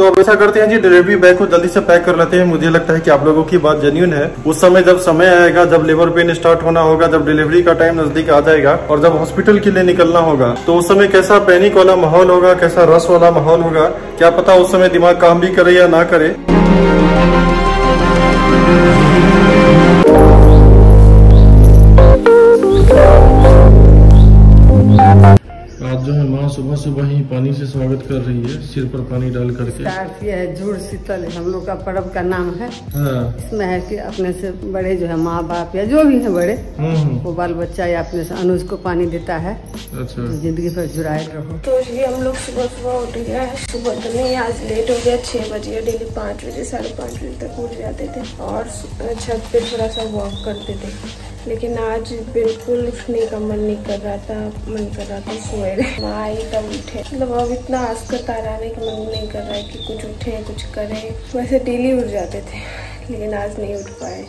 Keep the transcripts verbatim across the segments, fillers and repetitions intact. तो अब ऐसा करते हैं जी, डिलीवरी बैग को जल्दी से पैक कर लेते हैं। मुझे लगता है कि आप लोगों की बात जेन्यून है। उस समय जब समय आएगा, जब लेबर पेन स्टार्ट होना होगा, जब डिलीवरी का टाइम नजदीक आ जाएगा और जब हॉस्पिटल के लिए निकलना होगा, तो उस समय कैसा पैनिक वाला माहौल होगा, कैसा रस वाला माहौल होगा, क्या पता उस समय दिमाग काम भी करे या ना करे। सुबह सुबह ही पानी से स्वागत कर रही है, सिर पर पानी डाल करके। ये है झूड़ शीतल, हम लोग का पर्व का नाम है। हाँ। इसमें है कि अपने से बड़े जो है माँ बाप या जो भी है बड़े, वो बाल बच्चा या अपने से अनुज को पानी देता है। अच्छा। जिंदगी भर जुड़ाए रहो। तो ये हम लोग सुबह सुबह उठ गया है। सुबह तो नहीं, आज लेट हो गया, छह बजे। डेली पाँच बजे साढ़े पाँच बजे तक उठ जाते थे और छत पे थोड़ा सा वॉक करते थे, लेकिन आज बिल्कुल उठने का मन नहीं कर रहा था। मन कर रहा था सोए रहे, माँ एकदम उठे। मतलब अब इतना आज का तारा आने का मन नहीं कर रहा है कि कुछ उठे कुछ करें। वैसे डेली उठ जाते थे लेकिन आज नहीं उठ पाए।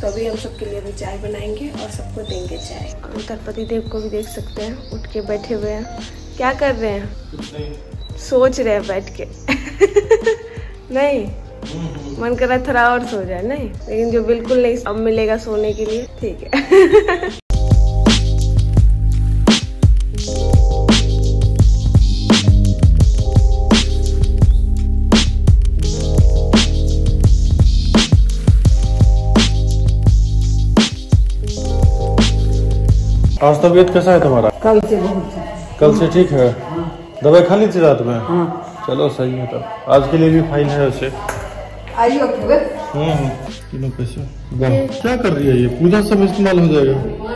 तो अभी हम सबके लिए भी चाय बनाएंगे और सबको देंगे चाय। अंतरपति देव को भी देख सकते हैं, उठ के बैठे हुए हैं। क्या कर रहे हैं? सोच रहे हैं बैठ के। नहीं, मन कर रहा थोड़ा और सो जाए। नहीं, लेकिन जो बिल्कुल नहीं, अब मिलेगा सोने के लिए। ठीक है। आज तबियत कैसा है तुम्हारा? कल से बहुत। कल से ठीक है? दवाई खा ली थी रात में? हाँ। चलो सही है तब। आज के लिए भी फाइन है वैसे। आइयो खबर। हम्म। तीनों पैसे। क्या कर रही है ये? पूजा सब इस्तेमाल हो जाएगा।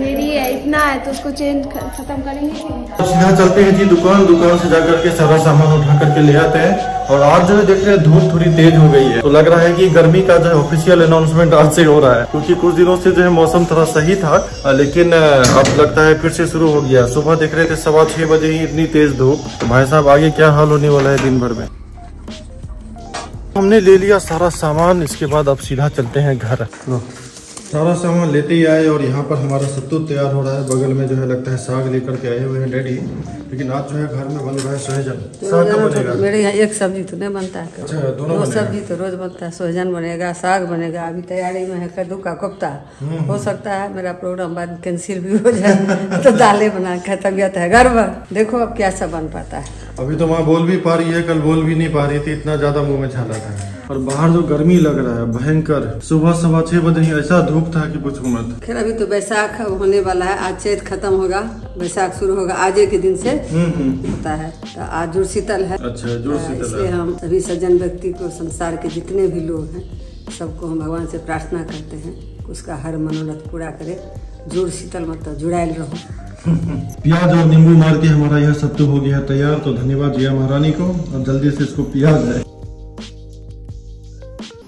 मेरी है इतना है तो उसको चेंज खत्म करेंगे। तो सीधा चलते हैं जी दुकान। दुकान से जाकर के सारा सामान उठा करके ले आते हैं। और आज जो है देख रहे हैं धूप थोड़ी तेज हो गई है, तो लग रहा है कि गर्मी का जो है ऑफिशियल अनाउंसमेंट आज से हो रहा है। क्योंकि कुछ दिनों से जो है मौसम थोड़ा सही था, लेकिन अब लगता है फिर से शुरू हो गया। सुबह देख रहे थे सवा छह बजे ही इतनी तेज धूप। तो भाई साहब आगे क्या हाल होने वाला है दिन भर में। हमने ले लिया सारा सामान, इसके बाद अब सीधा चलते हैं घर। सारा सामान लेते ही आए और यहाँ पर हमारा सत्तू तैयार हो रहा है। बगल में जो है लगता है साग लेकर के आए हुए हैं डैडी। लेकिन आज जो है घर में बन रहा है सोहजन। साग का बनेगा? मेरे यहाँ एक सब्जी तो नहीं बनता है। अच्छा, दोनों दो सब्जी तो रोज बनता है। सोहजन बनेगा, साग बनेगा। अभी तैयारी में है कद्दू का कोफ्ता। हो सकता है मेरा प्रोग्राम बाद कैंसिल भी हो जाए। तो दालें बना के तबियत है घर पर। देखो अब क्या सब बन पाता है। अभी तो माँ बोल भी पा रही है, कल बोल भी नहीं पा रही थी, इतना ज्यादा मुंह में छाला था। और बाहर जो गर्मी लग रहा है भयंकर, सुबह सवा छह बजे ही ऐसा धूप था कि पूछो मत। खैर अभी तो बैसाख होने वाला है, आज चैत खत्म होगा, बैसाख शुरू होगा आज के दिन से होता है। तो आज जुड़ शीतल है। अच्छा, जुड़ शीतल। इसलिए हम सभी सज्जन व्यक्ति को, संसार के जितने भी लोग हैं सबको हम भगवान से प्रार्थना करते हैं उसका हर मनोरथ पूरा करे। जुड़ शीतल मतलब जुड़ायल रहो। प्याज और नींबू मार के हमारा यह सत्तू हो गया तैयार। तो धन्यवाद जिया महारानी को। और जल्दी से इसको प्याज है।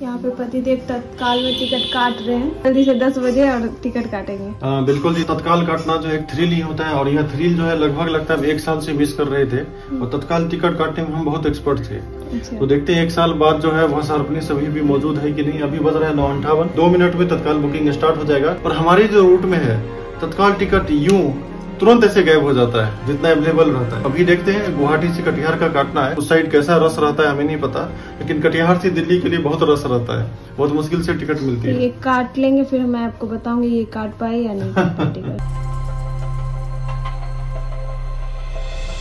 यहाँ पे पतिदेव तत्काल में टिकट काट रहे हैं। जल्दी से दस बजे और टिकट काटेंगे। हाँ बिल्कुल, ये तत्काल काटना जो एक थ्रिल ही होता है। और यह थ्रिल जो है लगभग लगता है एक साल से मिस कर रहे थे। और तत्काल टिकट काटने में हम बहुत एक्सपर्ट थे। तो देखते हैं एक साल बाद जो है वहाँ सार्वजनिक सभी भी मौजूद है कि नहीं। अभी बज रहा है नौ अंठावन। दो मिनट में तत्काल बुकिंग स्टार्ट हो जाएगा। और हमारे जो रूट में है तत्काल टिकट यूँ तुरंत ऐसे गायब हो जाता है जितना अवेलेबल रहता है। अभी देखते हैं गुवाहाटी से कटिहार का काटना है, उस साइड कैसा रस रहता है हमें नहीं पता। लेकिन कटिहार से दिल्ली के लिए बहुत रस रहता है, बहुत मुश्किल से टिकट मिलती है। ये काट लेंगे फिर मैं आपको बताऊंगी ये काट पाए या नहीं टिकट।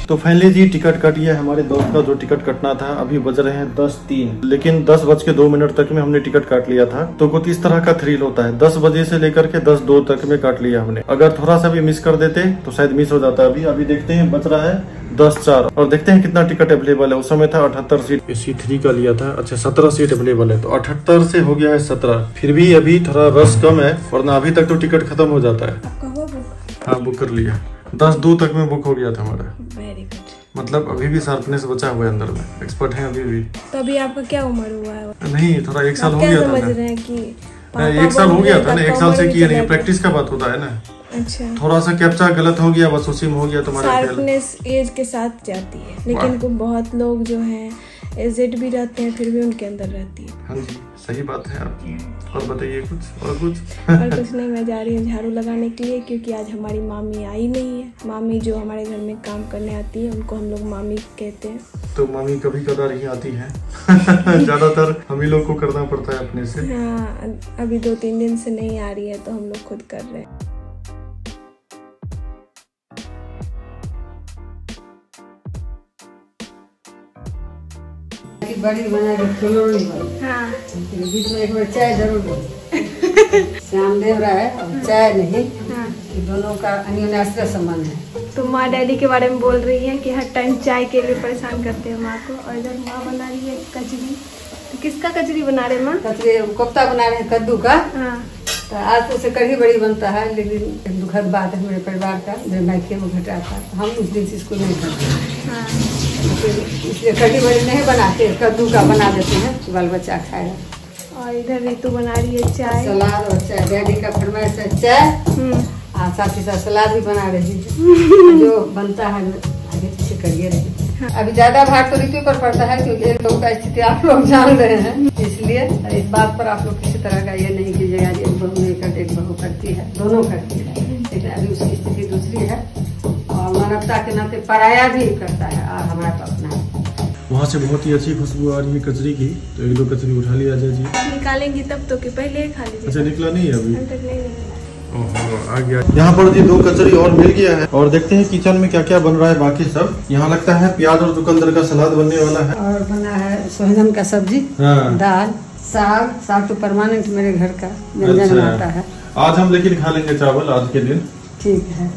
तो फाइनली जी टिकट कट गया। हमारे दोस्त का जो टिकट कटना था, अभी बज रहे हैं दस तीन, लेकिन दस बज के दो मिनट तक में हमने टिकट काट लिया था। तो कुछ इस तरह का थ्रिल होता है, दस बजे से लेकर के दस दो तक में काट लिया हमने। अगर थोड़ा सा भी मिस कर देते तो शायद मिस हो जाता। अभी अभी देखते हैं बच रहा है दस चार। और देखते हैं कितना टिकट अवेलेबल है। उस समय था अठहत्तर सीट, सी थ्री का लिया था। अच्छा, सत्रह सीट अवेलेबल है, तो अठहत्तर से हो गया है सत्रह। फिर भी अभी थोड़ा रस कम है, वरना अभी तक तो टिकट खत्म हो जाता है। हाँ बुक कर लिया, दस दो तक में बुक हो गया था हमारा। वेरी गुड, मतलब अभी भी शार्पनेस बचा हुआ है अंदर में। एक्सपर्ट हैं अभी भी। तो अभी आपका क्या उम्र हुआ है? नहीं थोड़ा एक साल हो गया था। समझ रहे हैं कि पापा एक साल हो गया था ना, एक साल से किया नहीं, प्रैक्टिस का बात होता है ना। अच्छा, थोड़ा सा कैप्चा गलत हो गया, बस उसी में हो गया तुम्हारा। शार्पनेस एज के साथ जाती है, लेकिन बहुत लोग जो है एजेड भी रहते हैं फिर भी उनके अंदर रहती है। हाँ जी, सही बात है आपकी। और बताइए कुछ और कुछ और कुछ नहीं, मैं जा रही हूँ झाड़ू लगाने के लिए क्योंकि आज हमारी मामी आई नहीं है। मामी जो हमारे घर में काम करने आती है उनको हम लोग मामी कहते हैं। तो मामी कभी कदार ही आती है ज्यादातर हम ही लोग को करना पड़ता है अपने से। हाँ, अभी दो तीन दिन से नहीं आ रही है तो हम लोग खुद कर रहे हैं। बड़ी बना के खिलौनी बनी। हाँ। बीच में एक बार चाय जरूर बनी। श्याम देव रहा है और चाय नहीं। हाँ। दोनों का अन्योन्याश्रय संबंध है। तो माँ डैडी के बारे में बोल रही है कि हर टाइम चाय के लिए परेशान करते हैं माँ को। और इधर माँ बना रही है कचरी। तो किसका कचरी बना रहे हैं माँ? कचरी कोफ्ता बना रहे हैं कद्दू का। हाँ। तो आज तो उसे कढ़ी बड़ी बनता है, लेकिन दुखद बात है मेरे परिवार का, मेरे मायके में घटा था, हम उस दिन से स्कूल नहीं करते इसलिए कढ़ी बड़ी नहीं बनाते, कद्दू का बना देते हैं, बाल बच्चा खाएगा। और इधर ऋतु बना रही है चाय, सलाद और चाय। डैडी का फरमाइश है चाय और साथ ही साथ सलाद भी बना रही है। जो बनता है आगे पीछे करिए रही। हाँ। अभी ज्यादा भार तो ऋतु पर पड़ता है क्योंकि इन लोगों का स्थिति आप लोग जान रहे हैं, इसलिए इस बात पर आप लोग किसी तरह का ये नहीं कीजिएगा। एक बहू नहीं करती, एक बहू करती है, दोनों करती है, लेकिन अभी उसकी स्थिति दूसरी है और मानवता के नाते पराया भी करता है और हमारा तो अपना है। वहाँ से बहुत ही अच्छी खुशबू आ रही है कचरी की, तो एक दो कचरी उठा लिया जाए जी। निकालेंगी तब तो, कि पहले खा लीजिए। अच्छा, निकला नहीं है अभी? नहीं निकला। आ गया। यहाँ पर जी दो कचरी और मिल गया है और देखते हैं किचन में क्या क्या बन रहा है। बाकी सब यहाँ लगता है प्याज और चुकंदर का सलाद बनने वाला है और बना है सोहजन का सब्जी, दाल, साग। साग तो परमानेंट मेरे घर का व्यंजन बनता है। आज हम लेकिन खा लेंगे चावल आज के दिन। ठीक है,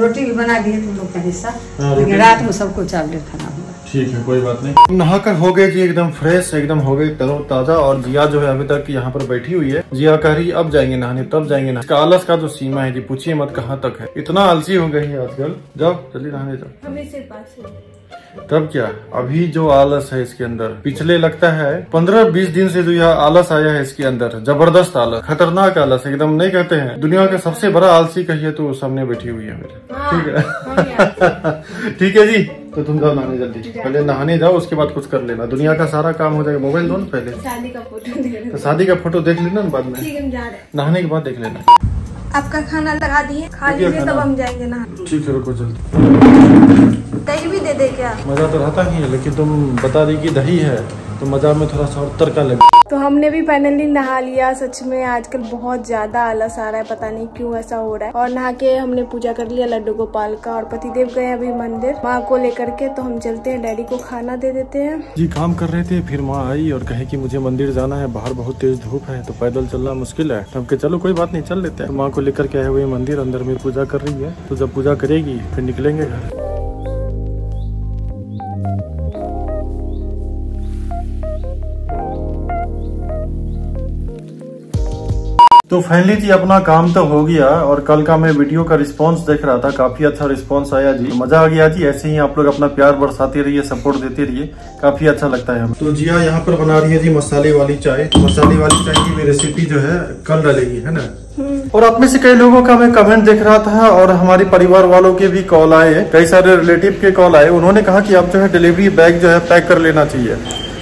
रोटी भी बना दिए तुम लोग का हिस्सा, लेकिन रात में सबको चावल खाना होगा। ठीक है, कोई बात नहीं। नहाकर हो गए जी एकदम फ्रेश, एकदम हो गए तरोताजा। और जिया जो है अभी तक यहाँ पर बैठी हुई है। जिया कह रही अब जाएंगे नहाने, तब जाएंगे नहाने। इसका आलस का जो सीमा है जी पूछिए मत कहाँ तक है। इतना आलसी हो गई है आजकल। जाओ जल्दी नहाने जाओ। हमें सिर्फ पास है तब क्या, अभी जो आलस है इसके अंदर पिछले लगता है पंद्रह बीस दिन से जो यह आलस आया है इसके अंदर, जबरदस्त आलस, खतरनाक आलस एकदम। नहीं कहते हैं दुनिया का सबसे बड़ा आलसी कहिए तो सामने बैठी हुई है मेरे। ठीक है ठीक है जी, तो तुम जाओ नहाने जल्दी, पहले नहाने जाओ उसके बाद कुछ कर लेना, दुनिया का सारा काम हो जाएगा। मोबाइल दो ना पहले, शादी का फोटो देख, तो शादी का फोटो देख लेना बाद में, नहाने के बाद देख लेना। आपका खाना लगा दिए, खा लीजिए तब हम जाएंगे नहाने। ठीक है, रुको जल्दी। दही भी दे दे क्या? मजा तो रहता ही है लेकिन तुम बता दी कि दही है तो मजा में थोड़ा सा और तड़का लगे। तो हमने भी फाइनली नहा लिया। सच में आजकल बहुत ज्यादा आलस आ रहा है, पता नहीं क्यों ऐसा हो रहा है। और नहा के हमने पूजा कर लिया लड्डू गोपाल का और पतिदेव गए अभी मंदिर माँ को लेकर के। तो हम चलते हैं, डैडी को खाना दे देते हैं जी। काम कर रहे थे फिर माँ आई और कहे कि मुझे मंदिर जाना है, बाहर बहुत तेज धूप है तो पैदल चलना मुश्किल है। तो हम कहे चलो कोई बात नहीं चल लेते हैं। माँ को लेकर के आए हुए मंदिर, अंदर में पूजा कर रही है, तो जब पूजा करेगी फिर निकलेंगे घर। तो फाइनली जी अपना काम तो हो गया और कल का मैं वीडियो का रिस्पांस देख रहा था, काफी अच्छा रिस्पांस आया जी, मजा आ गया जी। ऐसे ही आप लोग अपना प्यार बरसाते रहिए, सपोर्ट देते रहिए, काफी अच्छा लगता है हमें। तो जिया यहाँ पर बना रही है जी मसाले वाली चाय। मसाले वाली चाय की रेसिपी जो है कल डालेगी, है ना। और आप में से कई लोगों का मैं कमेंट देख रहा था और हमारे परिवार वालों के भी कॉल आए, कई सारे रिलेटिव के कॉल आए। उन्होंने कहा कि आप जो है डिलीवरी बैग जो है पैक कर लेना चाहिए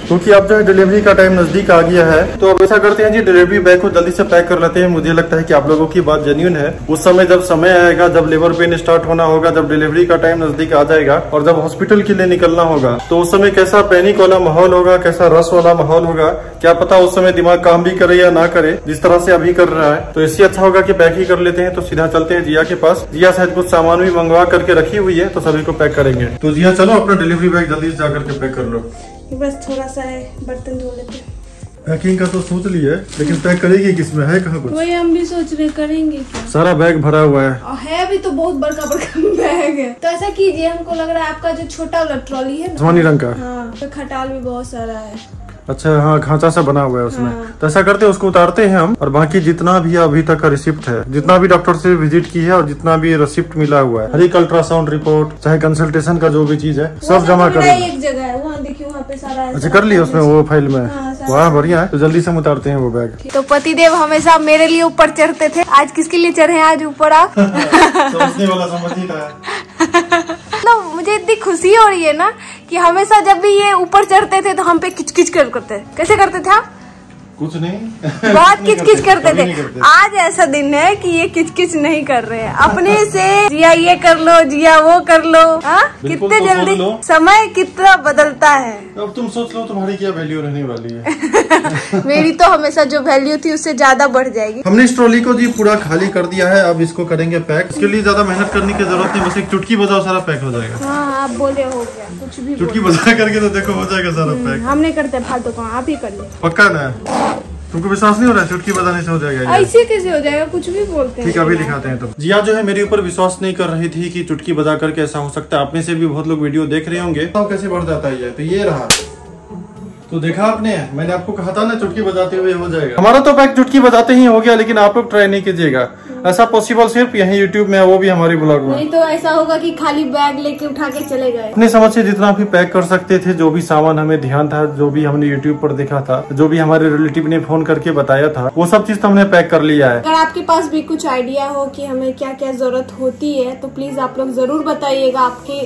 क्योंकि अब जो है डिलीवरी का टाइम नजदीक आ गया है। तो अब ऐसा करते हैं जी, डिलीवरी बैग को जल्दी से पैक कर लेते हैं। मुझे लगता है कि आप लोगों की बात जेन्युइन है। उस समय जब समय आएगा, जब लेबर पेन स्टार्ट होना होगा, जब डिलीवरी का टाइम नजदीक आ जाएगा और जब हॉस्पिटल के लिए निकलना होगा, तो उस समय कैसा पैनिक वाला माहौल होगा, कैसा रस वाला माहौल होगा, क्या पता उस समय दिमाग काम भी करे या ना करे जिस तरह से अभी कर रहा है। तो इससे अच्छा होगा कि पैक ही कर लेते हैं। तो सीधा चलते हैं जिया के पास। जिया शायद कुछ सामान भी मंगवा करके रखी हुई है तो सभी को पैक करेंगे। तो जिया चलो अपना डिलीवरी बैग जल्दी से जाकर के पैक कर लो। बस थोड़ा सा है, बर्तन धो लेते हैं। पैकिंग का तो सोच लिया लेकिन पैक करेगी किसमें, है कहाँ कुछ? वही हम भी सोच रहे करेंगे क्या? सारा बैग भरा हुआ है और है भी तो बहुत बड़का बड़का बैग है। तो ऐसा कीजिए, हमको लग रहा है आपका जो छोटा वाला ट्रॉली है ना रंग का, हाँ, तो खटाल भी बहुत सारा है। अच्छा, हाँ, खांचा सा बना हुआ है उसमें। हाँ। तो ऐसा करते हैं उसको उतारते हैं हम और बाकी जितना भी अभी तक का रिसिप्ट है, जितना भी डॉक्टर से विजिट की है और जितना भी रिसिप्ट मिला हुआ है, हर एक अल्ट्रासाउंड रिपोर्ट चाहे कंसल्टेशन का जो भी चीज है सब जमा कर एक जगह है। वहाँ देखिए वहाँ पे सारा। अच्छा, कर लिया उसमें वो फाइल में। वाह, बढ़िया है। तो जल्दी से हम उतारते हैं वो बैग। तो पतिदेव हमेशा मेरे लिए ऊपर चढ़ते थे, आज किसके लिए चढ़े? आज ऊपर आप समझने वाला समझ नहीं रहा है। मतलब मुझे इतनी खुशी हो रही है ना कि हमेशा जब भी ये ऊपर चढ़ते थे तो हम पे किच किच करते, कैसे करते थे आप? कुछ नहीं, बहुत किच किच करते थे। आज ऐसा दिन है कि ये किच किच नहीं कर रहे हैं, अपने से जिया ये कर लो, जिया वो कर लो। हाँ, कितने जल्दी समय कितना बदलता है। अब तुम सोच लो तुम्हारी क्या वैल्यू रहने वाली है। मेरी तो हमेशा जो वैल्यू थी उससे ज्यादा बढ़ जाएगी। हमने इस ट्रॉली को जी पूरा खाली कर दिया है, अब इसको करेंगे पैक। इसके लिए ज्यादा मेहनत करने की जरूरत नहीं, बस एक चुटकी बजाओ सारा पैक हो जाएगा। आप बोले हो गया, कुछ भी चुटकी बजा करके तो देखो हो जाएगा सारा पैक। हम नहीं करते फालतू का, आप ही कर लो। पक्का ना? तुमको विश्वास नहीं हो रहा है? चुटकी बजाने से हो जाएगा? ऐसे कैसे हो जाएगा, कुछ भी बोलते हैं। ठीक है, अभी दिखाते हैं। तो जिया जो है मेरे ऊपर विश्वास नहीं कर रही थी कि चुटकी बजा करके ऐसा हो सकता है। आप में से भी बहुत लोग वीडियो देख रहे होंगे, तो कैसे बढ़ जाता है ये। तो ये रहा, तो देखा आपने, मैंने आपको कहा था ना चुटकी बजाते हुए हो जाएगा। हमारा तो पैक चुटकी बजाते ही हो गया, लेकिन आप लोग ट्राई नहीं कीजिएगा। ऐसा पॉसिबल सिर्फ यही यूट्यूब में है, वो भी हमारे ब्लॉग में। नहीं तो ऐसा होगा कि खाली बैग लेके उठा के चले गए। अपने समझ से जितना भी पैक कर सकते थे, जो भी सामान हमें ध्यान था, जो भी हमने यूट्यूब पर देखा था, जो भी हमारे रिलेटिव ने फोन करके बताया था, वो सब चीज तो हमने पैक कर लिया है। अगर आपके पास भी कुछ आइडिया हो कि हमें क्या क्या जरूरत होती है तो प्लीज आप लोग जरूर बताइएगा। आपके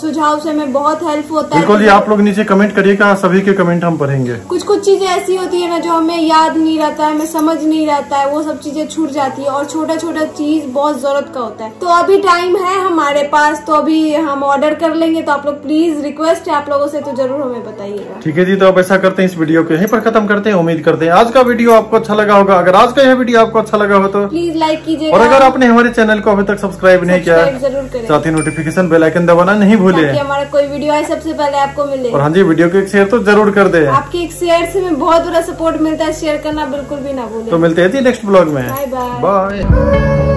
सुझाव से हमें बहुत हेल्प होता है। बिल्कुल, आप लोग नीचे कमेंट करिएगा, सभी के कमेंट हम पढ़ेंगे। कुछ कुछ चीजें ऐसी होती है ना जो हमें याद नहीं रहता है, हमें समझ नहीं रहता है, वो सब चीजें छूट जाती है। और छोटा छोटा चीज बहुत जरूरत का होता है। तो अभी टाइम है हमारे पास, तो अभी हम ऑर्डर कर लेंगे। तो आप लोग प्लीज, रिक्वेस्ट है आप लोगों से, तो जरूर हमें बताइएगा। ठीक है जी, तो अब ऐसा करते हैं, इस वीडियो को यहीं पर खत्म करते हैं। उम्मीद करते हैं आज का वीडियो आपको अच्छा लगा होगा। अगर आज का यह वीडियो आपको अच्छा लगा हो तो प्लीज लाइक कीजिए, और अगर आपने हमारे चैनल को अभी तक सब्सक्राइब नहीं किया जरूर करें, साथ ही नोटिफिकेशन बेल आइकन दबाना नहीं भूले, हमारा कोई वीडियो आए सबसे पहले आपको मिले। और हाँ जी, वीडियो को एक शेयर तो जरूर कर दे। आपके एक शेयर से हमें बहुत बड़ा सपोर्ट मिलता है, शेयर करना बिल्कुल भी ना भूले। तो मिलते हैं जी नेक्स्ट ब्लॉग में, बाय बाय।